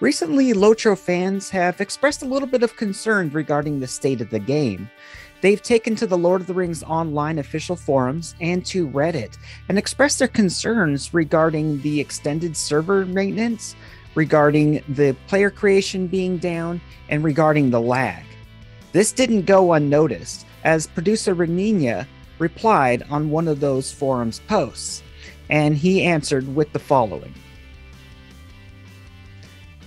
Recently, Lotro fans have expressed a little bit of concern regarding the state of the game. They've taken to the Lord of the Rings Online official forums and to Reddit and expressed their concerns regarding the extended server maintenance, regarding the player creation being down, and regarding the lag. This didn't go unnoticed, as producer Renina replied on one of those forums posts, and he answered with the following.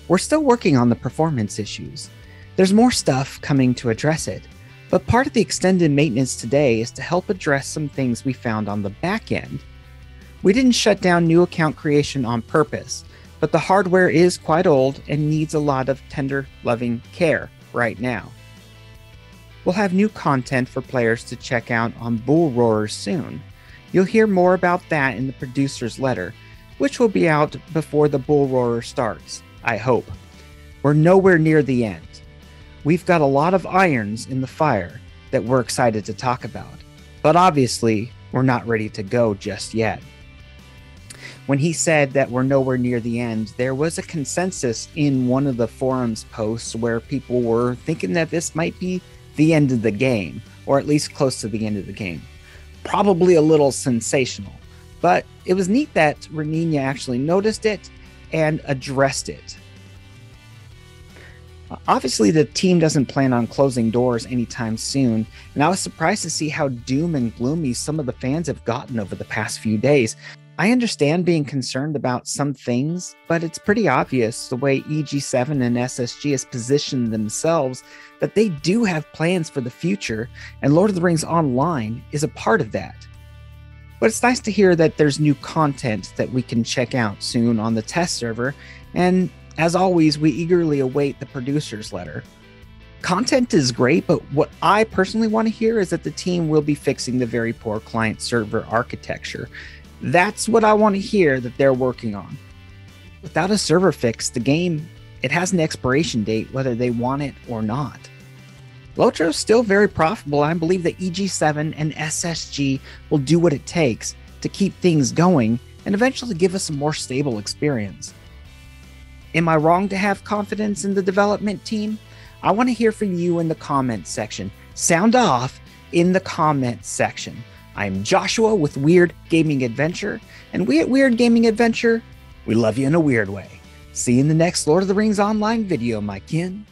We're still working on the performance issues. There's more stuff coming to address it. But part of the extended maintenance today is to help address some things we found on the back end. We didn't shut down new account creation on purpose, but the hardware is quite old and needs a lot of tender, loving care right now. We'll have new content for players to check out on Bull Roarer soon. You'll hear more about that in the producer's letter, which will be out before the Bull Roarer starts, I hope. We're nowhere near the end. We've got a lot of irons in the fire that we're excited to talk about, but obviously we're not ready to go just yet. When he said that we're nowhere near the end, there was a consensus in one of the forums posts where people were thinking that this might be the end of the game, or at least close to the end of the game. Probably a little sensational, but it was neat that Renina actually noticed it and addressed it. Obviously, the team doesn't plan on closing doors anytime soon, and I was surprised to see how doom and gloomy some of the fans have gotten over the past few days. I understand being concerned about some things, but it's pretty obvious the way EG7 and SSG has positioned themselves that they do have plans for the future, and Lord of the Rings Online is a part of that. But it's nice to hear that there's new content that we can check out soon on the test server, and as always, we eagerly await the producer's letter. Content is great, but what I personally want to hear is that the team will be fixing the very poor client-server architecture. That's what I want to hear that they're working on. Without a server fix, the game, it has an expiration date, whether they want it or not. Lotro is still very profitable. I believe that EG7 and SSG will do what it takes to keep things going and eventually give us a more stable experience. Am I wrong to have confidence in the development team? I want to hear from you in the comments section. Sound off in the comments section. I'm Joshua with Weird Gaming Adventure, and we at Weird Gaming Adventure, we love you in a weird way. See you in the next Lord of the Rings Online video, my kin.